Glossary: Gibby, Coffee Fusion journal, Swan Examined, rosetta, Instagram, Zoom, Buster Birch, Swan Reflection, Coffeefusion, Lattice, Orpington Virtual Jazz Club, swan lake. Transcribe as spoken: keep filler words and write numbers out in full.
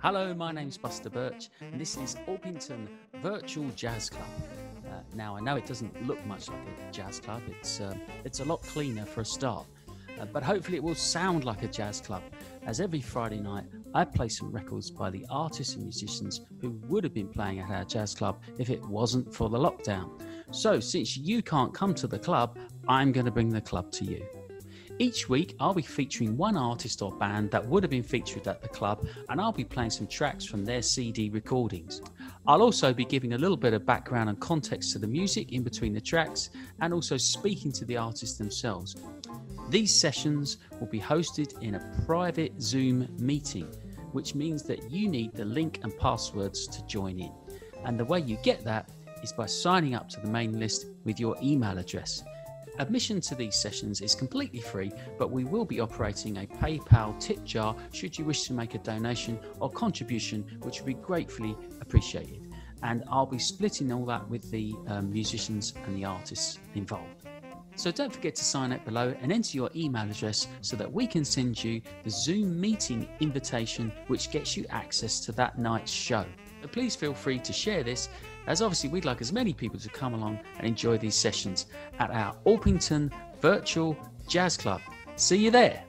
Hello, my name's Buster Birch, and this is Orpington Virtual Jazz Club. Uh, now, I know it doesn't look much like a jazz club. It's, um, it's a lot cleaner for a start, uh, but hopefully it will sound like a jazz club, as every Friday night, I play some records by the artists and musicians who would have been playing at our jazz club if it wasn't for the lockdown. So, since you can't come to the club, I'm going to bring the club to you. Each week, I'll be featuring one artist or band that would have been featured at the club, and I'll be playing some tracks from their C D recordings. I'll also be giving a little bit of background and context to the music in between the tracks, and also speaking to the artists themselves. These sessions will be hosted in a private Zoom meeting, which means that you need the link and passwords to join in. And the way you get that is by signing up to the main list with your email address. Admission to these sessions is completely free, but we will be operating a PayPal tip jar should you wish to make a donation or contribution, which would be gratefully appreciated. And I'll be splitting all that with the um, musicians and the artists involved. So don't forget to sign up below and enter your email address so that we can send you the Zoom meeting invitation, which gets you access to that night's show. But please feel free to share this, as obviously we'd like as many people to come along and enjoy these sessions at our Orpington Virtual Jazz Club. See you there.